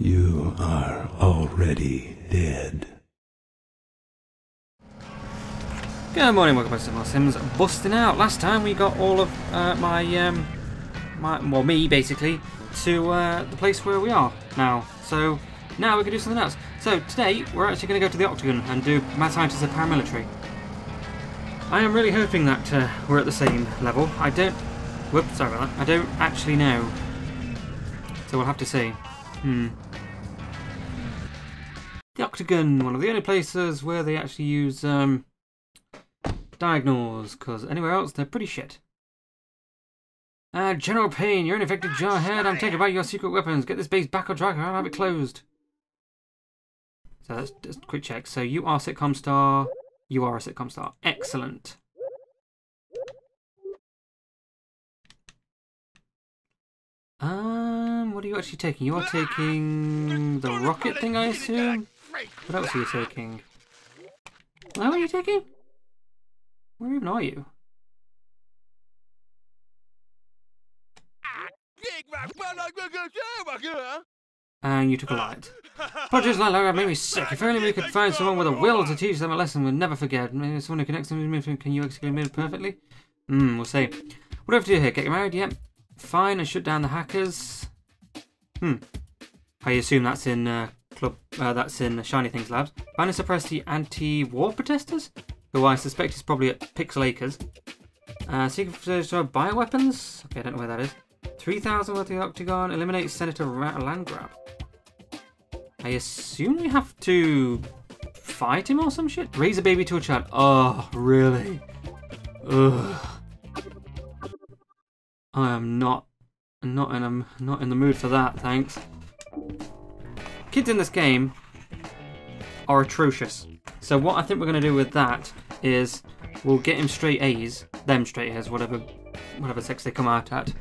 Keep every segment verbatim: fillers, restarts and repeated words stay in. You are already dead. Good morning, welcome back to Some Sims. Busting out. Last time we got all of uh, my, um, my, well, me basically, to uh, the place where we are now. So now we can do something else. So today we're actually going to go to the Octagon and do my Scientist of Paramilitary. I am really hoping that uh, we're at the same level. I don't. Whoops, sorry about that. I don't actually know. So we'll have to see. Hmm. The Octagon, one of the only places where they actually use um, diagonals, because anywhere else they're pretty shit. Uh, General Payne, you're an infected jarhead. I'm taking away your secret weapons. Get this base back on track or I'll have it closed. So that's just a quick check. So you are sitcom star. You are a sitcom star. Excellent. Um, what are you actually taking? You are taking the rocket thing, I assume? What else are you taking? What are you taking? Where even are you? And you took a light. Projects like that make me sick. If only we could find someone with a will to teach them a lesson we'll never forget. Maybe someone who connects them with me. Can you execute me perfectly? Hmm, we'll see. What do I have to do here? Get married? Yep. Fine, and shut down the hackers. Hmm. I assume that's in uh, club. Uh, that's in ShinyThingsLabs. Find and suppress the anti-war protesters, who I suspect is probably at Pixel Acres. Uh, Secret for bioweapons. Okay, I don't know where that is. Three thousand worth of the Octagon. Eliminate Senator Ra Land Grab. I assume we have to fight him or some shit. Raise a baby to a child. Oh, really? Ugh. I am not, not in, um, not in the mood for that, thanks. Kids in this game are atrocious. So what I think we're going to do with that is we'll get him straight A's, them straight A's, whatever, whatever sex they come out at,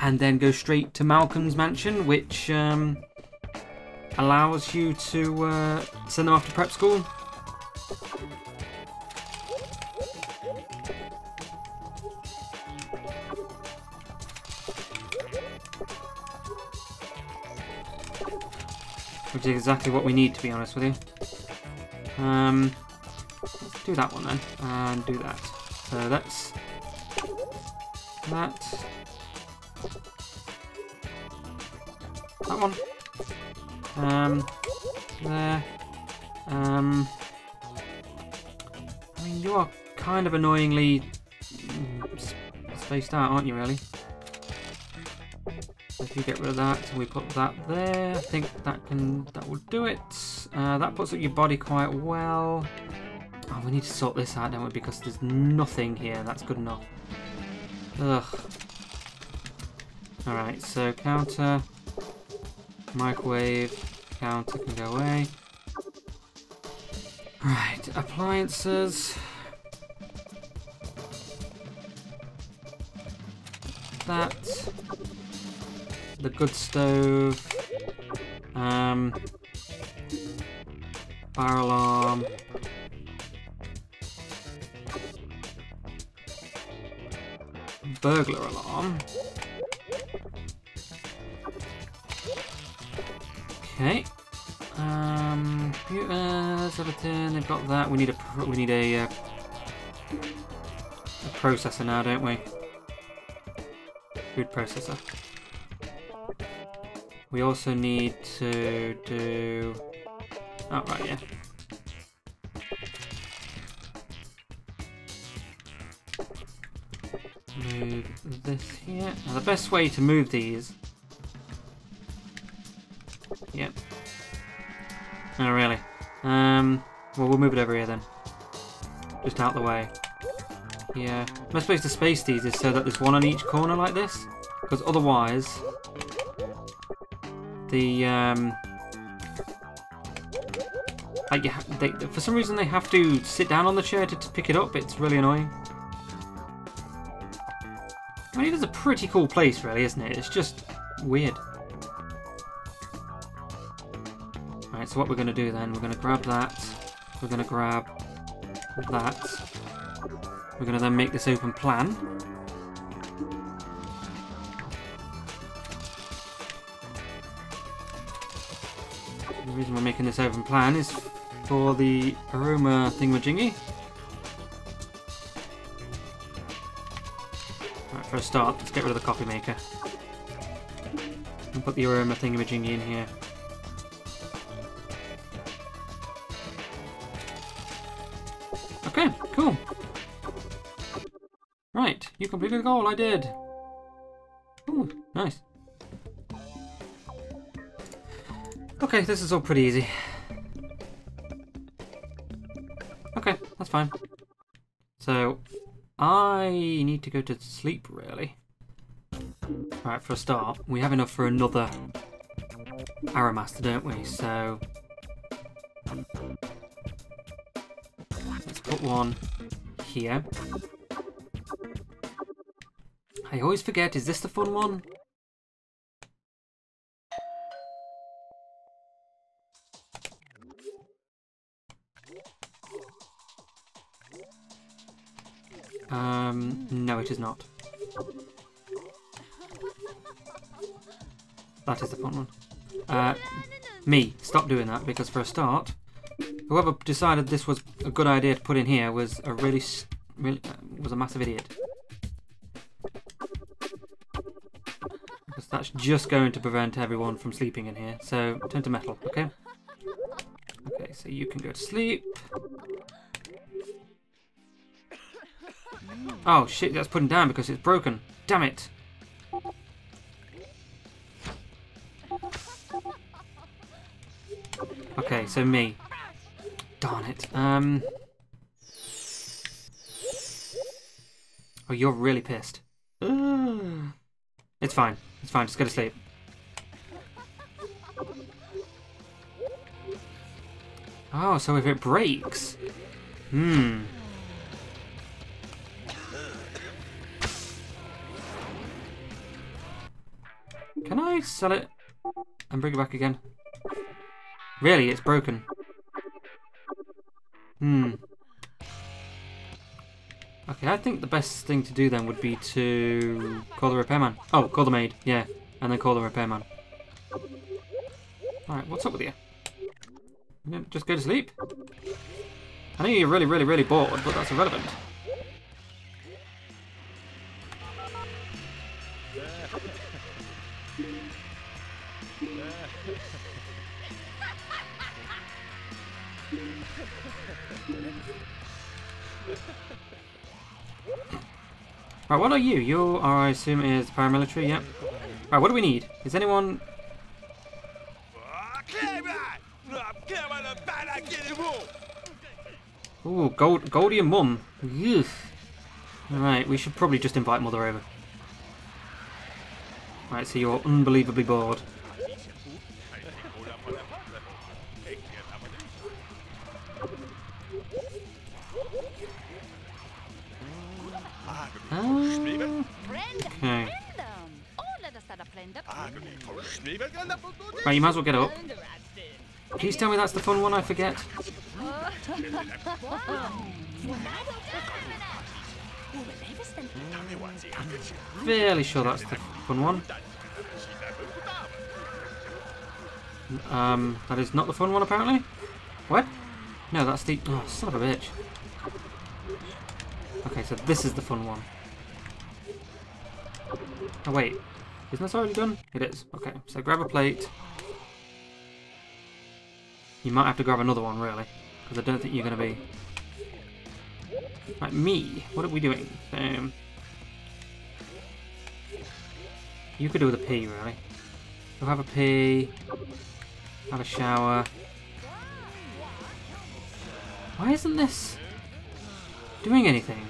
and then go straight to Malcolm's mansion, which um, allows you to uh, send them off to prep school. Which is exactly what we need, to be honest with you. Um, let's do that one then, and do that. So that's that, that one, um, there. Um, I mean, you are kind of annoyingly spaced out, aren't you? Really. If you get rid of that, so we put that there. I think that can that will do it. Uh, that puts up your body quite well. Oh, we need to sort this out, don't we? Because there's nothing here. That's good enough. Ugh. All right. So counter, microwave, counter can go away. Right. Appliances. That. The good stove, um, fire alarm, burglar alarm. Okay, um, computers, everything. They've got that. We need a we need a, uh, a processor now, don't we? Food processor. We also need to do... Oh, right, yeah. Move this here. Now, the best way to move these... Yep. Oh, really? Um, well, we'll move it over here, then. Just out the way. Yeah. The best way to space these is so that there's one on each corner like this. Because otherwise... The, um, like you ha they, for some reason they have to sit down on the chair to, to pick it up. It's really annoying. I mean, it is a pretty cool place, really, isn't it? It's just weird. Alright, so what we're going to do then, we're going to grab that, we're going to grab that, we're going to then make this open plan. the reason we're making this open plan is for the Aroma thingamajiggy. Right, for a start, let's get rid of the coffee maker. And put the Aroma thingamajiggy in here. Okay, cool. Right, you completed the goal, I did. Ooh, nice. Okay, this is all pretty easy. Okay, that's fine. So, I need to go to sleep, really. Alright, for a start, we have enough for another Arrowmaster, don't we? So, let's put one here. I always forget, is this the fun one? Um, no it is not. That is the fun one. Uh, me, stop doing that, because for a start, whoever decided this was a good idea to put in here was a really, really uh, was a massive idiot. That's just going to prevent everyone from sleeping in here. So, turn to metal, okay? Okay, so you can go to sleep. Oh shit, that's putting down because it's broken. Damn it! Okay, so me. Darn it. Um. Oh, you're really pissed. Uh, it's fine. It's fine, just go to sleep. Oh, so if it breaks... Hmm. Can I sell it and bring it back again? Really, it's broken. Hmm. Okay, I think the best thing to do then would be to call the repairman. Oh, call the maid, yeah. And then call the repairman. Alright, what's up with you? You don't just go to sleep? I know you're really, really, really bored, but that's irrelevant. Right, what are you? You are, I assume, is paramilitary, yep. Right, what do we need? Is anyone... Ooh, gold, Goldie and Mum. Alright, we should probably just invite Mother over. Right, so you're unbelievably bored. Uh, okay. Right, you might as well get up. Please tell me that's the fun one, I forget. Fairly sure that's the fun one. Um, that is not the fun one, apparently. What? No, that's the... Oh, son of a bitch. Okay, so this is the fun one. Oh wait, isn't this already done? It is. Okay, so grab a plate. You might have to grab another one, really, because I don't think you're going to be... Like me, what are we doing? Um, you could do with a pee, really. You'll have a pee, have a shower. Why isn't this doing anything?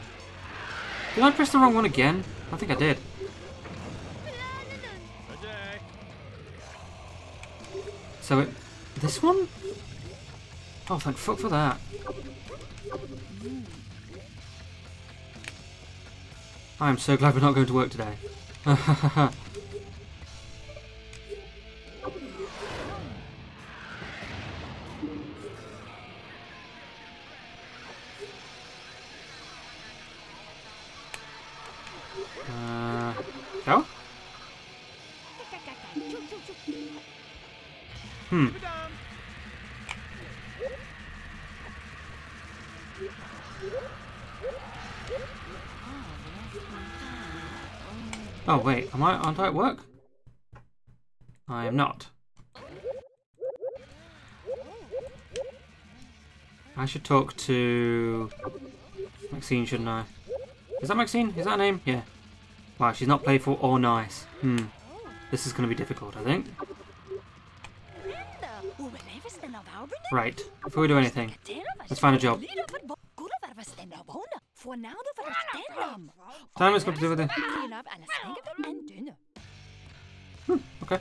Did I press the wrong one again? I think I did. So it, this one? Oh, thank fuck for that. I am so glad we're not going to work today. uh, go? Hmm. Oh wait, am I? Aren't I at work? I am not. I should talk to Maxine, shouldn't I? Is that Maxine? Is that her name? Yeah. Wow, she's not playful or nice. Hmm. This is going to be difficult, I think. Right. Before we do anything, let's find a job. Time is going to do with it. Hmm, okay.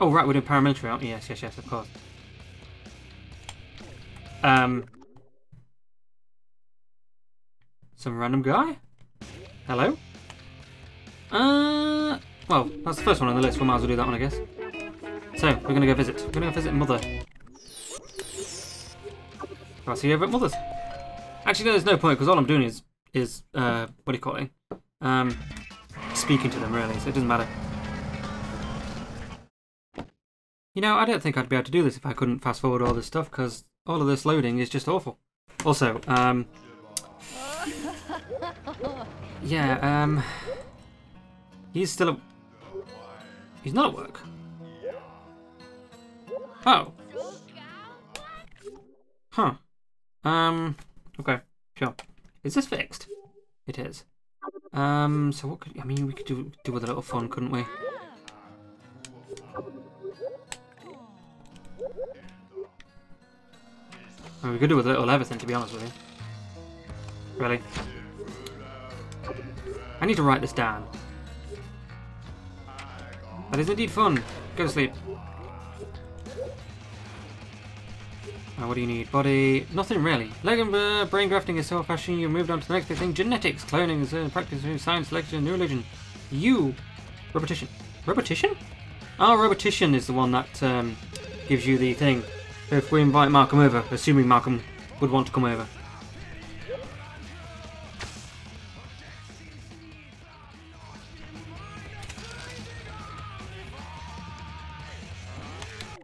Oh, right, we're doing paramilitary, aren't we? Yes, yes, yes, of course. Um... Some random guy? Hello? Uh... Well, that's the first one on the list. We might as well do that one, I guess. So, we're gonna go visit. We're gonna go visit Mother. I'll see you over at Mother's. Actually, no, there's no point, because all I'm doing is... is, uh, what do you call it? Um... Speaking to them, really, so it doesn't matter. You know, I don't think I'd be able to do this if I couldn't fast forward all this stuff, because all of this loading is just awful. Also, um... yeah, um... he's still at... he's not at work. Oh. Huh. Um, okay, sure. Is this fixed? It is. Um, so what could... I mean, we could do, do with a little fun, couldn't we? I mean, we could do with a little everything, to be honest with you. Really. I need to write this down. That is indeed fun. Go to sleep. Now, what do you need? Body? Nothing really. Leg and uh, brain grafting is so fashion you moved on to the next big thing. Genetics, cloning, is uh, practice, science, selection, new religion. You. Repetition. Repetition? Oh, repetition is the one that um, gives you the thing. If we invite Malcolm over, assuming Malcolm would want to come over.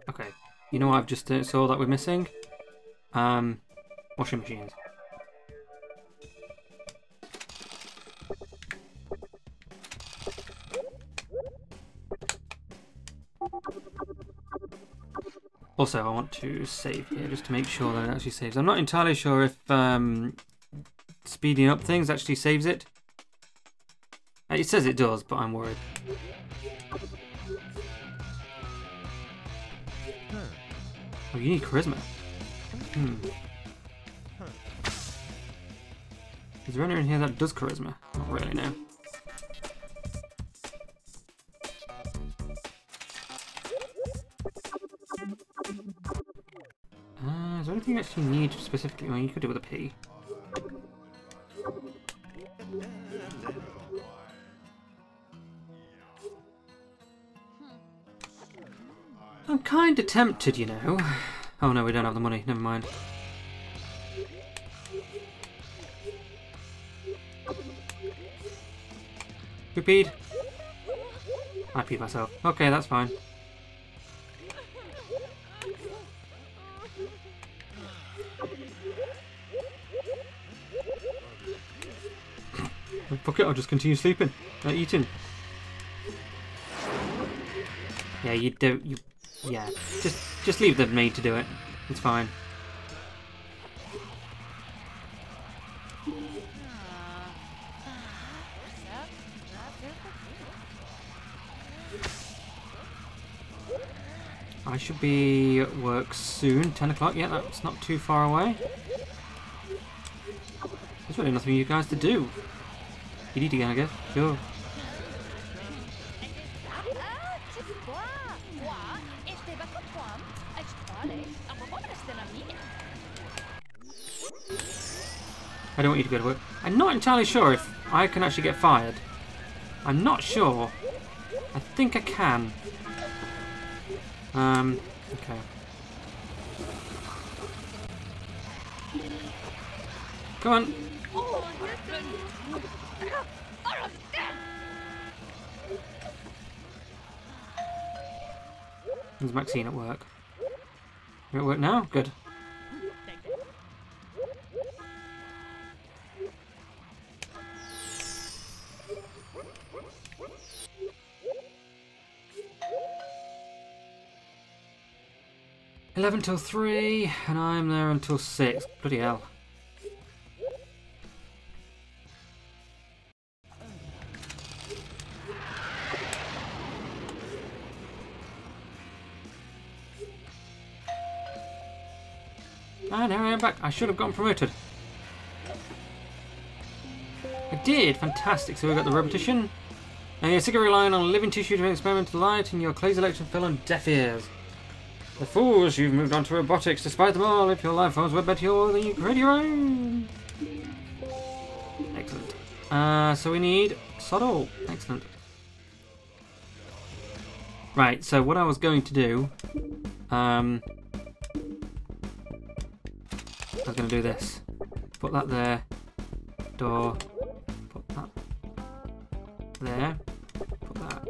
Okay. You know what I've just uh, saw that we're missing? Um, washing machines. Also, I want to save here just to make sure that it actually saves. I'm not entirely sure if um, speeding up things actually saves it. It says it does, but I'm worried. Oh, you need charisma. Hmm. Is there anyone in here that does charisma? Not really, no. Uh, is there anything you actually need specifically? Well, you could do with a P. I'm kind of tempted, you know. Oh no, we don't have the money. Never mind. Who peed? I peed myself. Okay, that's fine. Fuck it, I'll just continue sleeping. Uh, eating. Yeah, you don't... You, yeah, just just leave the maid to do it. It's fine. I should be at work soon. ten o'clock, yeah, that's not too far away. There's really nothing for you guys to do. You need to go, I guess. Sure. I don't want you to go to work. I'm not entirely sure if I can actually get fired. I'm not sure. I think I can. Um, okay. Come on. There's Maxine at work. You're at work now? Good. eleven till three, and I'm there until six. Bloody hell. And here I am back. I should have gotten promoted. I did. Fantastic. So we got the repetition. Now you're sick of relying on living tissue to experiment to light, and your clay selection fell on deaf ears. The fools, you've moved on to robotics. Despite them all, if your life forms were better than you create your own. Excellent. Uh, so we need Soddle. Excellent. Right, so what I was going to do... Um, I was going to do this. Put that there. Door. Put that there. Put that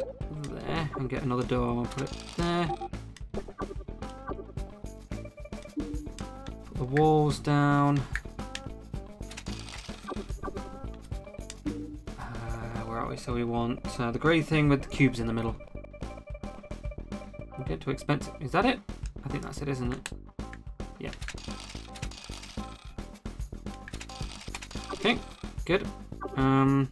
there. And get another door. Put it there. The walls down. Uh, where are we? So we want uh, the grey thing with the cubes in the middle. We get too expensive. Is that it? I think that's it, isn't it? Yeah. Okay. Good. Um.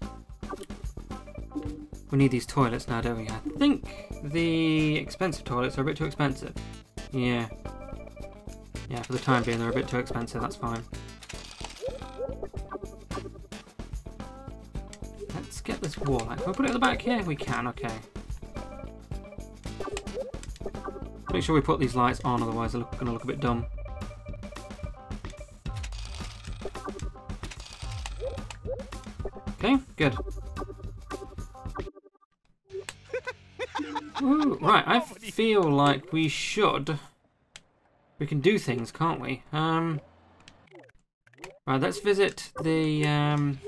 We need these toilets now, don't we? I think the expensive toilets are a bit too expensive. Yeah. Yeah, for the time being, they're a bit too expensive, that's fine. Let's get this wall out. Can we put it at the back here? We can, okay. Make sure we put these lights on, otherwise they're going to look a bit dumb. Okay, good. Ooh, right, I feel like we should... We can do things, can't we? Um, right, let's visit the... Um,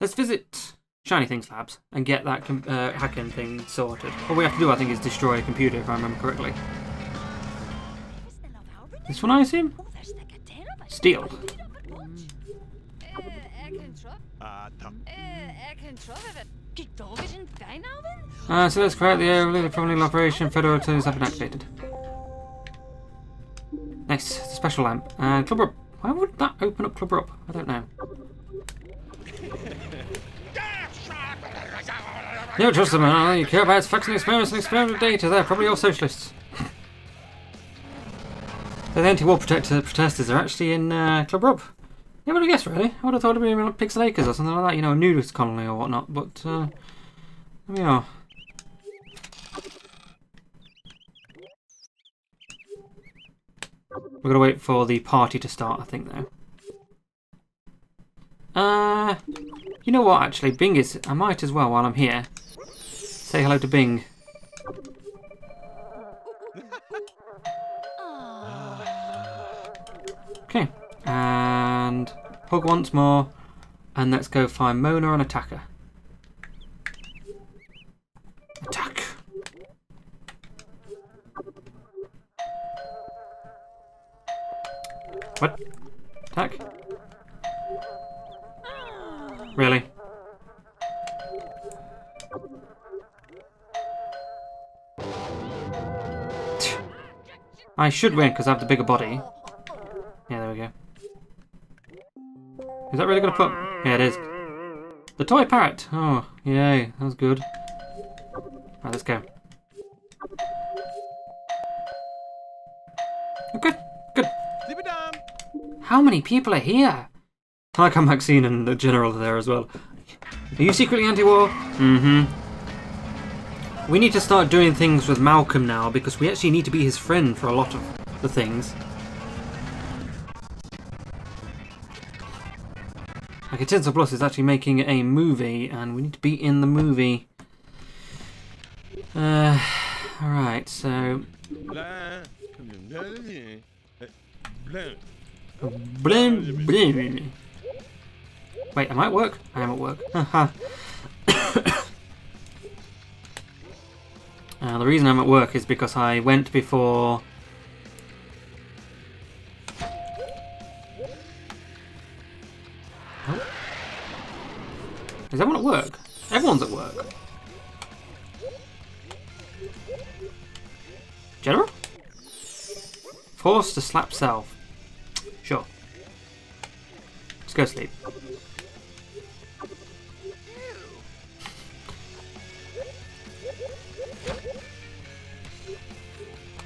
let's visit ShinyThingsLabs and get that uh, hacking thing sorted. What we have to do, I think, is destroy a computer, if I remember correctly. This one, I assume? Steal. Uh, so let's create the area of the Operation Federal turns up and activated. Nice, it's a special lamp. And uh, Club Rubb. Why would that open up Club Rubb? I don't know. You don't trust them, all you care about is facts and experiments and experimental data. They're probably all socialists. So the anti-war protesters are actually in uh, Club Rubb. Yeah, but I guess really. I would have thought it would be like Pixel Acres or something like that, you know, a nudist colony or whatnot, but uh, there we are. We're gonna wait for the party to start, I think, though. Uh, you know what, actually, Bing is. I might as well, while I'm here, say hello to Bing. Okay. And hug once more, and let's go find Mona and attack her. Attack. What? Attack? Really? I should win because I have the bigger body. Yeah, there we go. Is that really going to put... Yeah, it is. The toy parrot! Oh, yay. That was good. Right, let's go. Good. Good. How many people are here? I like how Maxine and the General are there as well. Are you secretly anti-war? Mm-hmm. We need to start doing things with Malcolm now, because we actually need to be his friend for a lot of the things. Like, Intensor Plus is actually making a movie, and we need to be in the movie. Uh, Alright, so... Wait, am I at work? I am at work. Haha. uh, the reason I'm at work is because I went before... Is everyone at work? Everyone's at work. Forced to slap self. Sure. Let's go sleep.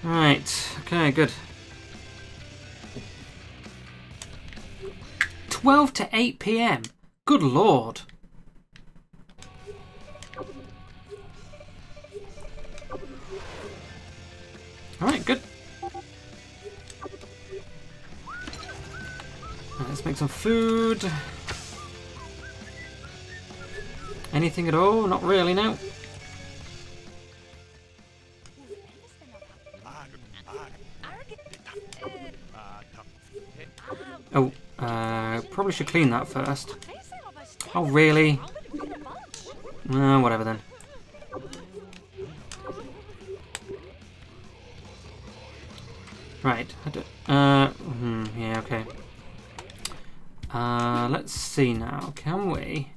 Right. Okay, good. twelve to eight p m Good lord. Alright, good. Right, let's make some food. Anything at all? Not really, no. Oh, uh, probably should clean that first. Oh, really? Uh, whatever then. Right. I don't, uh, mm, yeah, okay. Uh, let's see now. Can we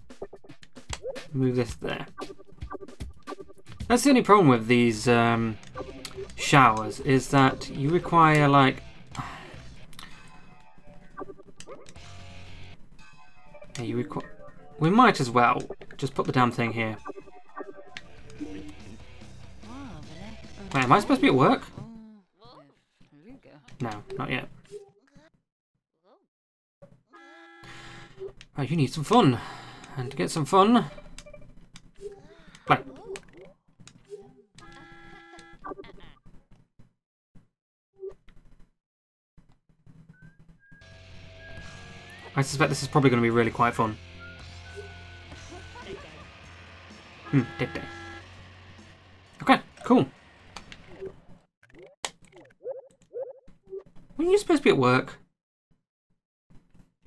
move this there? That's the only problem with these um, showers is that you require, like, yeah, you require. We might as well just put the damn thing here. Wait, am I supposed to be at work? No, not yet. Right, you need some fun. And to get some fun... play. I suspect this is probably going to be really quite fun. Hmm, did they? Okay, cool. When are you supposed to be at work?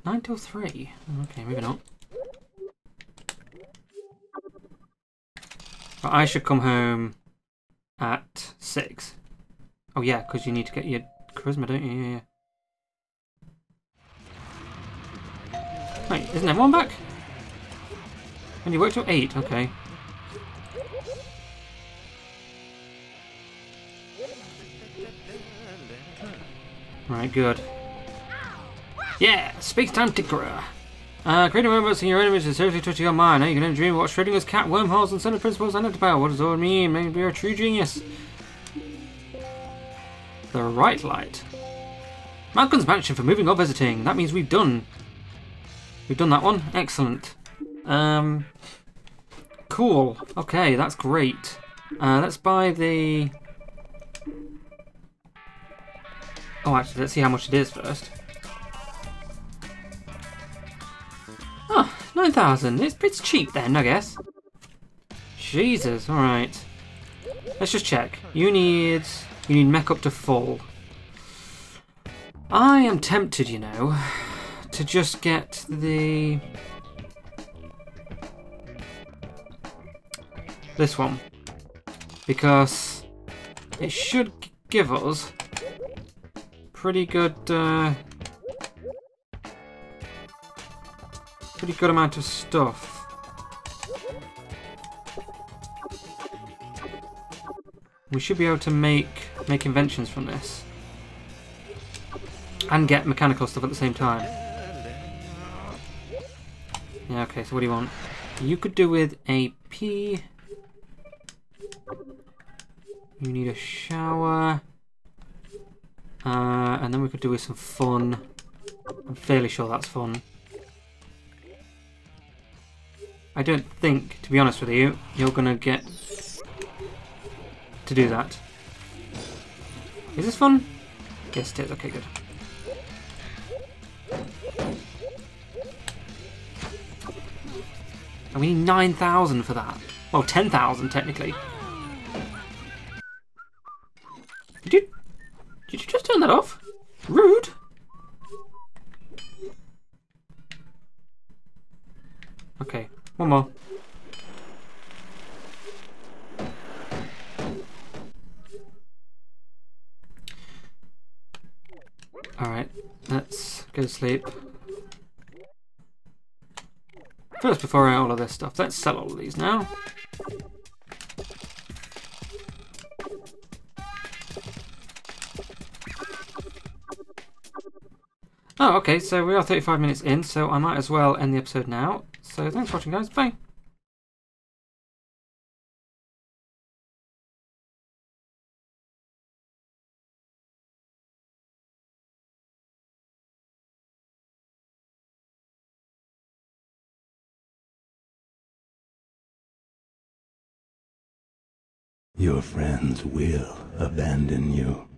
nine till three. Okay, maybe not. But I should come home at six. Oh yeah, because you need to get your charisma, don't you? Yeah. Wait, isn't everyone back? And you work till eight, okay. Right, good. Yeah, space-time tinkerer. Uh, creating robots in your image is seriously touching your mind. Now you can only dream what Schrodinger's cat, wormholes, and center principles and power. What does all mean? Maybe you're a true genius. The right light. Malcolm's mansion for moving or visiting. That means we've done. We've done that one. Excellent. Um, cool. Okay, that's great. Uh, let's buy the... Oh, actually, let's see how much it is first. Oh, nine thousand. It's pretty cheap then, I guess. Jesus, alright. Let's just check. You need... You need mech up to full. I am tempted, you know, to just get the... this one. Because it should give us... pretty good, uh, pretty good amount of stuff. We should be able to make make inventions from this, and get mechanical stuff at the same time. Yeah. Okay. So what do you want? You could do with a P. You need a shower. Uh, and then we could do with some fun. I'm fairly sure that's fun. I don't think, to be honest with you, you're gonna get to do that. Is this fun? Yes, it is. Okay, good. And we need nine thousand for that. Well, ten thousand technically. Did you? Did you just turn that off? Rude! Okay, one more. Alright, let's go to sleep. First, before I all of this stuff, let's sell all of these now. Oh, okay, so we are thirty-five minutes in, so I might as well end the episode now. So thanks for watching, guys. Bye. Your friends will abandon you.